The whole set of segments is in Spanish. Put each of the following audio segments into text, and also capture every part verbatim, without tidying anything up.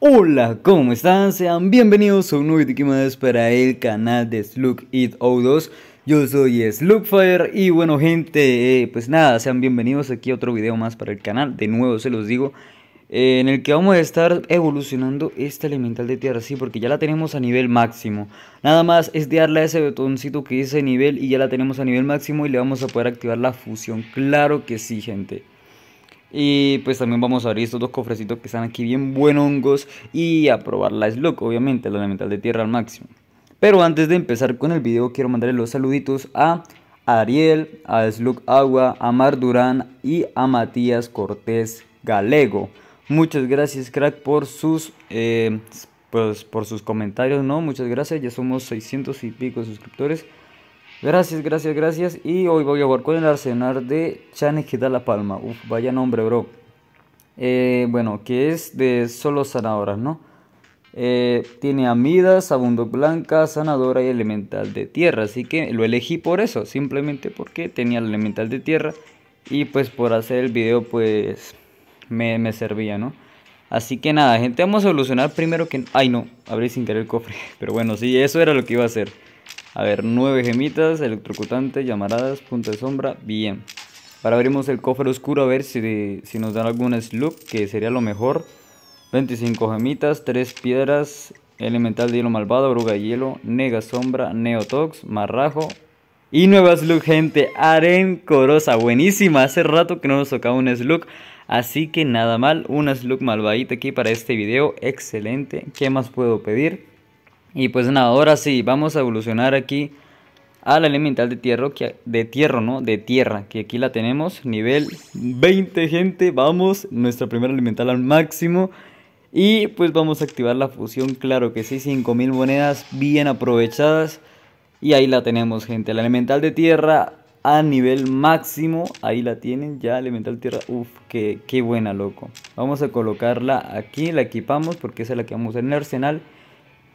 Hola, ¿cómo están? Sean bienvenidos a un nuevo video más para el canal de Slug It Out dos. Yo soy Slugfire y bueno gente, eh, pues nada, sean bienvenidos aquí a otro video más para el canal. De nuevo se los digo, eh, en el que vamos a estar evolucionando este elemental de tierra, sí, porque ya la tenemos a nivel máximo. Nada más es de darle a ese botoncito que dice nivel y ya la tenemos a nivel máximo y le vamos a poder activar la fusión, claro que sí gente. Y pues también vamos a abrir estos dos cofrecitos que están aquí bien buenongos y a probar la Slug, obviamente, la elemental de tierra al máximo. Pero antes de empezar con el video quiero mandarle los saluditos a Ariel, a Slug Agua, a Mar Durán y a Matías Cortés Galego. Muchas gracias crack por sus, eh, pues, por sus comentarios, ¿no? Muchas gracias, ya somos seiscientos y pico de suscriptores. Gracias, gracias, gracias. Y hoy voy a jugar con el arsenal de Chane Gita La Palma. Uf, vaya nombre, bro. Eh, bueno, que es de solo sanadoras, ¿no? Eh, tiene amidas, Bundok Blanca, sanadora y elemental de tierra. Así que lo elegí por eso, simplemente porque tenía el elemental de tierra. Y pues por hacer el video, pues me, me servía, ¿no? Así que nada, gente, vamos a solucionar primero que... Ay, no, abrí sin querer el cofre. Pero bueno, sí, eso era lo que iba a hacer. A ver, nueve gemitas, electrocutante, llamaradas, punta de sombra, bien. Ahora abrimos el cofre oscuro a ver si, si nos dan algún slug, que sería lo mejor. veinticinco gemitas, tres piedras, elemental de hielo malvado, bruja de hielo, nega sombra, neotox, marrajo. Y nueva slug, gente, arencorosa, buenísima. Hace rato que no nos tocaba un slug, así que nada mal. Una slug malvadita aquí para este video, excelente. ¿Qué más puedo pedir? Y pues nada, ahora sí, vamos a evolucionar aquí al elemental de tierra, que, de tierra, ¿no? De tierra, que aquí la tenemos, nivel veinte, gente, vamos, nuestra primera elemental al máximo. Y pues vamos a activar la fusión, claro que sí, cinco mil monedas bien aprovechadas. Y ahí la tenemos, gente, la elemental de tierra a nivel máximo, ahí la tienen ya, elemental de tierra, uff, qué, qué buena, loco. Vamos a colocarla aquí, la equipamos porque esa es la que vamos a usar en el arsenal.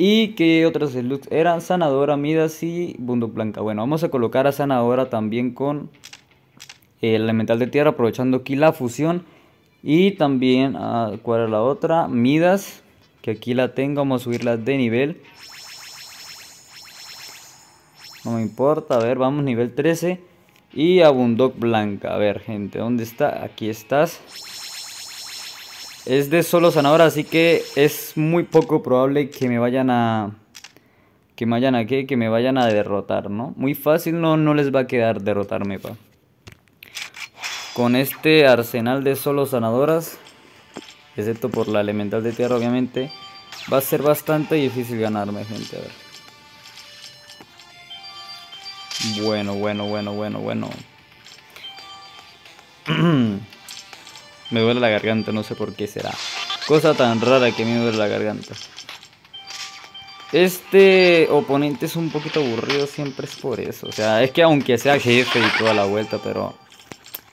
Y que otras slugs eran sanadora, midas y Bundok Blanca. Bueno, vamos a colocar a sanadora también con el elemental de tierra, aprovechando aquí la fusión. Y también, a, ¿cuál es la otra? Midas, que aquí la tengo, vamos a subirla de nivel. No me importa, a ver, vamos nivel trece. Y a Bundok Blanca, a ver gente, ¿dónde está? Aquí estás. Es de solo sanadora, así que es muy poco probable que me vayan a... Que me vayan a qué? Que me vayan a derrotar, ¿no? Muy fácil, no, no les va a quedar derrotarme, pa. Con este arsenal de solo sanadoras, excepto por la elemental de tierra, obviamente, va a ser bastante difícil ganarme, gente, a ver. Bueno, bueno, bueno, bueno, bueno. Me duele la garganta, no sé por qué será. Cosa tan rara que me duele la garganta. Este oponente es un poquito aburrido, siempre es por eso. O sea, es que aunque sea jefe y toda la vuelta, pero...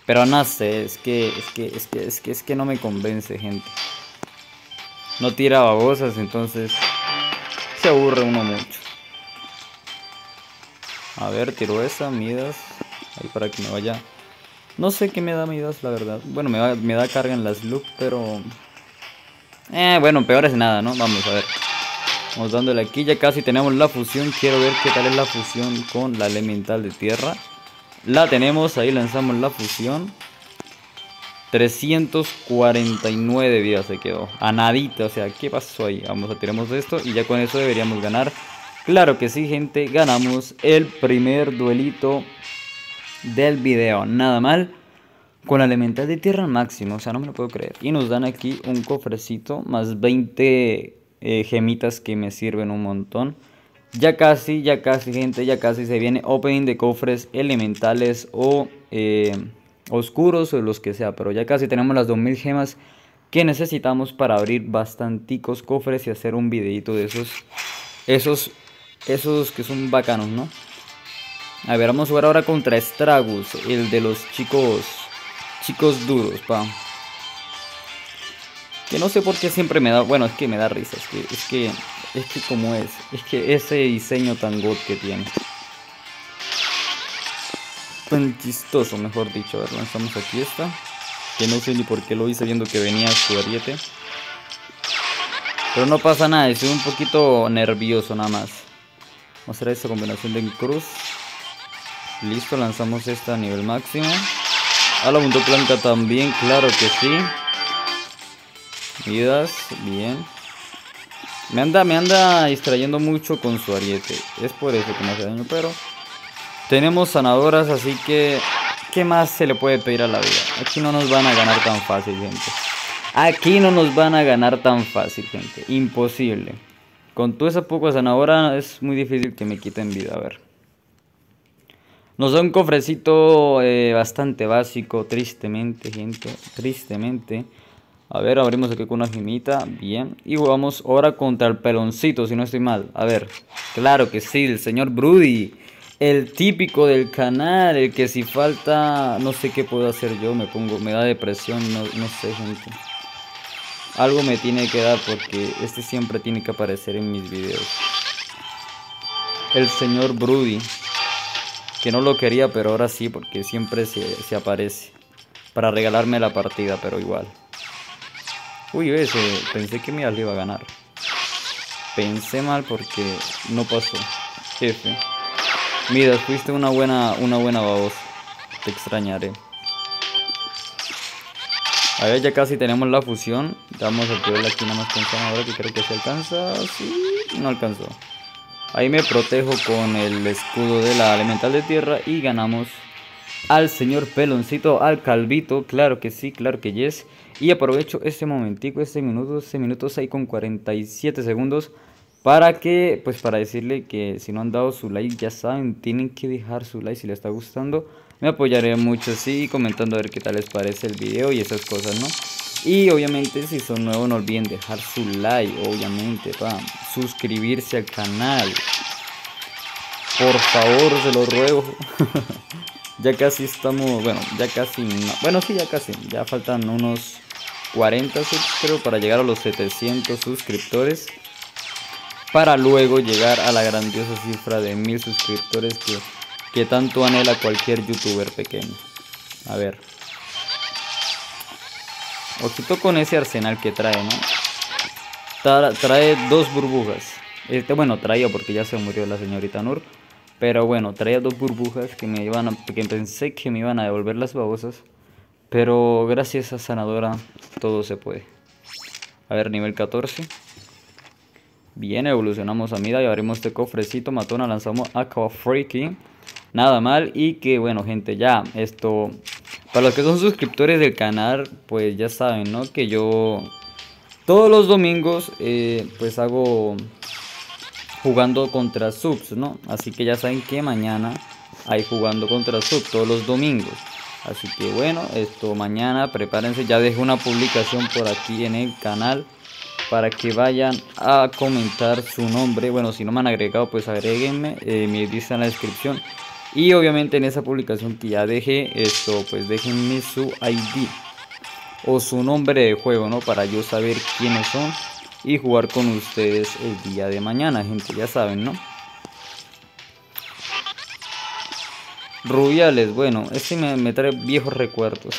Pero no sé, es que, es que, es que, es que, es que no me convence, gente. No tira babosas, entonces... Se aburre uno mucho. A ver, tiro esa, midas. Ahí para que me vaya... No sé qué me da midas, la verdad. Bueno, me, va, me da carga en las slug, pero... Eh, bueno, peor es nada, ¿no? Vamos, a ver. Vamos dándole aquí, ya casi tenemos la fusión. Quiero ver qué tal es la fusión con la elemental de tierra. La tenemos, ahí lanzamos la fusión. trescientos cuarenta y nueve de vida se quedó. A nadita, o sea, ¿qué pasó ahí? Vamos a tirarnos esto y ya con eso deberíamos ganar. Claro que sí, gente, ganamos el primer duelito del video, nada mal, con la elemental de tierra al máximo, o sea, no me lo puedo creer. Y nos dan aquí un cofrecito más veinte eh, gemitas que me sirven un montón. Ya casi, ya casi gente, ya casi se viene opening de cofres elementales o eh, oscuros o los que sea, pero ya casi tenemos las dos mil gemas que necesitamos para abrir bastanticos cofres y hacer un videito de esos, esos, esos que son bacanos, ¿no? A ver, vamos a jugar ahora contra Estragus, el de los chicos chicos duros, pa. Que no sé por qué siempre me da... Bueno, es que me da risa, es que... Es que, es que como es. Es que ese diseño tan god que tiene. Tan chistoso, mejor dicho. A ver, lanzamos aquí esta. Que no sé ni por qué lo hice viendo que venía su ariete. Pero no pasa nada, estoy un poquito nervioso nada más. Vamos a hacer esta combinación de cruz. Listo, lanzamos esta a nivel máximo. A la Bundok Blanca también, claro que sí. Vidas, bien. Me anda, me anda distrayendo mucho con su ariete. Es por eso que me hace daño, pero tenemos sanadoras, así que ¿qué más se le puede pedir a la vida? Aquí no nos van a ganar tan fácil, gente. Aquí no nos van a ganar tan fácil, gente. Imposible. Con toda esa poca zanahora es muy difícil que me quiten vida. A ver. Nos da un cofrecito eh, bastante básico. Tristemente, gente. Tristemente. A ver, abrimos aquí con una gemita. Bien. Y jugamos ahora contra el peloncito, si no estoy mal. A ver. Claro que sí, el señor Brody. El típico del canal. El que si falta... No sé qué puedo hacer yo. Me pongo... Me da depresión. No, no sé, gente. Algo me tiene que dar porque este siempre tiene que aparecer en mis videos. El señor Brody. Que no lo quería, pero ahora sí, porque siempre se, se aparece. Para regalarme la partida, pero igual. Uy, ese. Pensé que Mial le iba a ganar. Pensé mal porque no pasó. F. Midas, fuiste una buena, una buena babosa. Te extrañaré. A ver, ya casi tenemos la fusión. Vamos a activarla aquí nada más con ahora que creo que se alcanza. Sí, no alcanzó. Ahí me protejo con el escudo de la elemental de tierra y ganamos al señor peloncito, al calvito. Claro que sí, claro que yes. Y aprovecho este momentico, este minuto, este minuto seis con cuarenta y siete segundos. Para que, pues para decirle que si no han dado su like, ya saben, tienen que dejar su like si les está gustando. Me apoyaré mucho así, comentando a ver qué tal les parece el video y esas cosas, ¿no? Y obviamente si son nuevos no olviden dejar su like, obviamente, pa. Suscribirse al canal. Por favor, se lo ruego. Ya casi estamos, bueno, ya casi, no, bueno sí, ya casi, ya faltan unos cuarenta subs creo para llegar a los setecientos suscriptores. Para luego llegar a la grandiosa cifra de mil suscriptores que... que tanto anhela cualquier youtuber pequeño. A ver. Ojito con ese arsenal que trae, ¿no? Tra trae dos burbujas. Este, bueno, traía porque ya se murió la señorita Nur. Pero bueno, traía dos burbujas que me iban a, que pensé que me iban a devolver las babosas. Pero gracias a sanadora todo se puede. A ver, nivel catorce. Bien, evolucionamos a Mida y abrimos este cofrecito. Matona, lanzamos Aqua Freaky. Nada mal, y que bueno gente, ya, esto, para los que son suscriptores del canal, pues ya saben, ¿no? Que yo todos los domingos, eh, pues hago jugando contra subs, ¿no? Así que ya saben que mañana hay jugando contra subs todos los domingos. Así que bueno, esto mañana, prepárense, ya dejé una publicación por aquí en el canal para que vayan a comentar su nombre. Bueno, si no me han agregado, pues agréguenme, eh, me dicen en la descripción. Y obviamente en esa publicación que ya dejé, esto, pues déjenme su I D o su nombre de juego, ¿no? Para yo saber quiénes son y jugar con ustedes el día de mañana, gente, ya saben, ¿no? Rubiales, bueno, este me, me trae viejos recuerdos.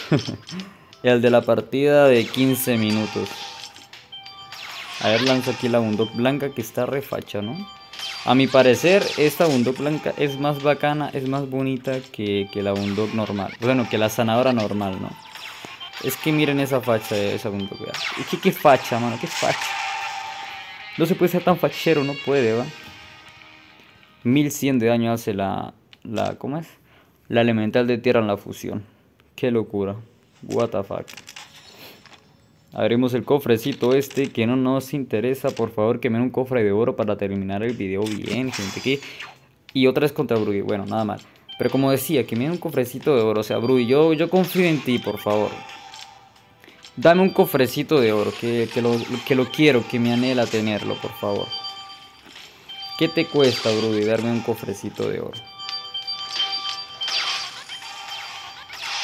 El de la partida de quince minutos. A ver, lanzo aquí la Bundok Blanca que está refacha, ¿no? A mi parecer, esta Bundok Blanca es más bacana, es más bonita que, que la Bundok normal. Bueno, que la sanadora normal, ¿no? Es que miren esa facha de esa Bundok. Es que qué facha, mano, qué facha. No se puede ser tan fachero, no puede, ¿va? mil cien de daño hace la, la... ¿Cómo es? La elemental de tierra en la fusión. Qué locura. What the fuck. Abrimos el cofrecito este que no nos interesa. Por favor, que me den un cofre de oro para terminar el video bien, gente. Aquí. Y otra es contra Brody. Bueno, nada mal. Pero como decía, que me den un cofrecito de oro. O sea, Brody, yo, yo confío en ti, por favor. Dame un cofrecito de oro. Que, que, lo, que lo quiero, que me anhela tenerlo, por favor. ¿Qué te cuesta, Brody, darme un cofrecito de oro?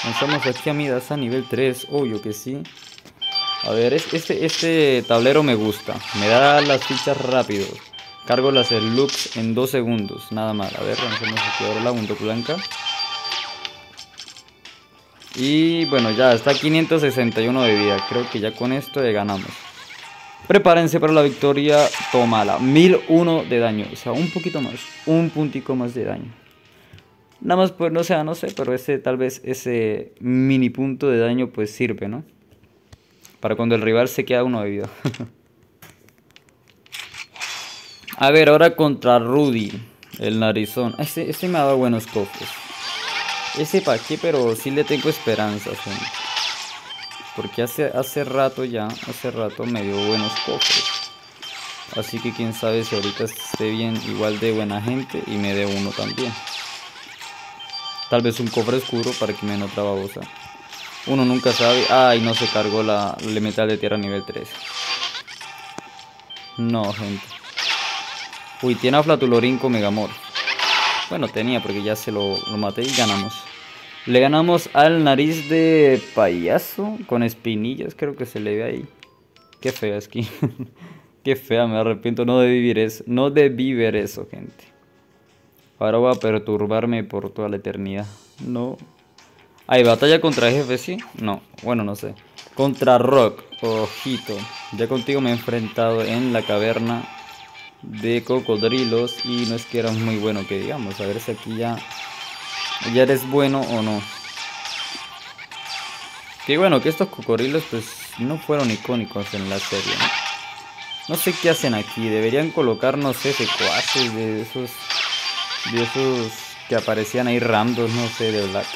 Lanzamos aquí a Midas a nivel tres. Obvio que sí. A ver, este, este tablero me gusta. Me da las fichas rápido. Cargo las Slux en dos segundos. Nada mal. A ver, lancemos aquí ahora la Bundok Blanca. Y bueno, ya está quinientos sesenta y uno de vida. Creo que ya con esto ya ganamos. Prepárense para la victoria. Tómala. mil uno de daño. O sea, un poquito más. Un puntico más de daño. Nada más, pues, no sea, no sé, pero ese, tal vez ese mini punto de daño, pues, sirve, ¿no? Para cuando el rival se queda uno de vida. A ver, ahora contra Rudy, el narizón. Ese, ese me ha dado buenos cofres. Ese pa' qué, pero sí le tengo esperanza, gente. Porque hace, hace rato ya, hace rato me dio buenos cofres. Así que quién sabe si ahorita esté bien, igual de buena gente y me dé uno también. Tal vez un cofre oscuro para que me no trababosa. Uno nunca sabe. Ay, no se cargó la elemental de tierra nivel tres. No, gente. Uy, tiene a Flatulorinco Megamor. Bueno, tenía porque ya se lo, lo maté y ganamos. Le ganamos al nariz de payaso con espinillas, creo que se le ve ahí. Qué fea skin. Qué fea, me arrepiento. No debí vivir eso. No debí ver eso, gente. Ahora voy a perturbarme por toda la eternidad. No. Ahí, batalla contra jefe, ¿sí? No, bueno, no sé. Contra Rock. Ojito. Ya contigo me he enfrentado en la caverna de cocodrilos. Y no es que eras muy bueno, que digamos. A ver si aquí ya... ya eres bueno o no. Que bueno, que estos cocodrilos pues no fueron icónicos en la serie, ¿no? No sé qué hacen aquí. Deberían colocarnos ese cuase de esos... de esos que aparecían ahí randos, no sé, de Black.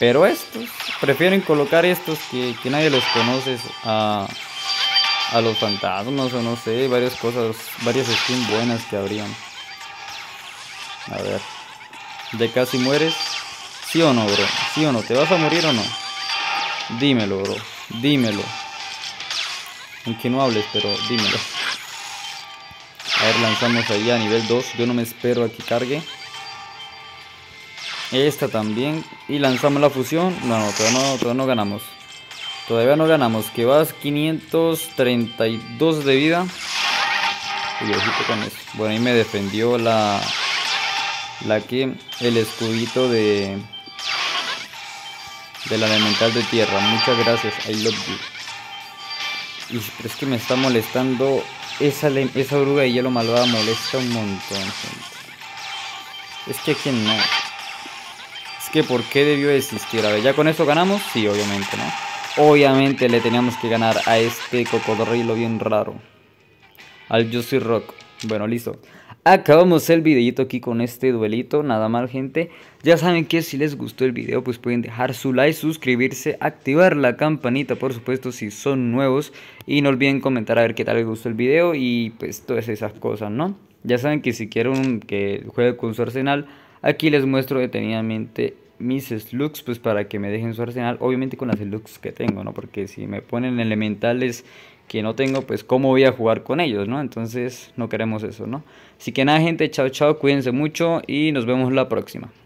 Pero estos, prefieren colocar estos que, que nadie los conoce a, a los fantasmas o no sé, varias cosas, varias skins buenas que habrían. A ver, ¿de casi mueres? ¿Sí o no, bro? ¿Sí o no? ¿Te vas a morir o no? Dímelo, bro, dímelo. Aunque no hables, pero dímelo. A ver, lanzamos ahí a nivel dos. Yo no me espero a que cargue. Esta también. Y lanzamos la fusión. No, no, todavía no, todavía no ganamos. Todavía no ganamos. Que vas quinientos treinta y dos de vida. Y ojito con eso. Bueno, ahí me defendió la... la que... el escudito de... de la elemental de tierra. Muchas gracias. I love you. Y pero es que me está molestando... Esa, esa oruga de hielo malvada molesta un montón, gente. Es que a quién no. Es que por qué debió existir. A ver, ¿ya con eso ganamos? Sí, obviamente, ¿no? Obviamente le teníamos que ganar a este cocodrilo bien raro. Al Yoshi Rock. Bueno, listo. Acabamos el videito aquí con este duelito, nada mal, gente. Ya saben que si les gustó el video, pues pueden dejar su like, suscribirse, activar la campanita, por supuesto, si son nuevos. Y no olviden comentar a ver qué tal les gustó el video y pues todas esas cosas, ¿no? Ya saben que si quieren que juegue con su arsenal, aquí les muestro detenidamente mis slugs, pues para que me dejen su arsenal. Obviamente con las slugs que tengo, ¿no? Porque si me ponen elementales... que no tengo, pues cómo voy a jugar con ellos, ¿no? Entonces no queremos eso, ¿no? Así que nada, gente, chao, chao, cuídense mucho y nos vemos la próxima.